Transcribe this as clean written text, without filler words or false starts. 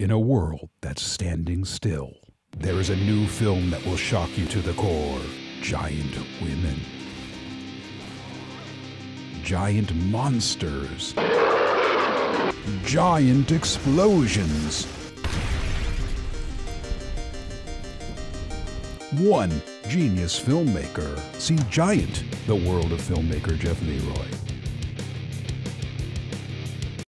in a world that's standing still. There is a new film that will shock you to the core. Giant women. Giant monsters. Giant explosions. One genius filmmaker. See GIANT, the world of filmmaker Jeff Leroy.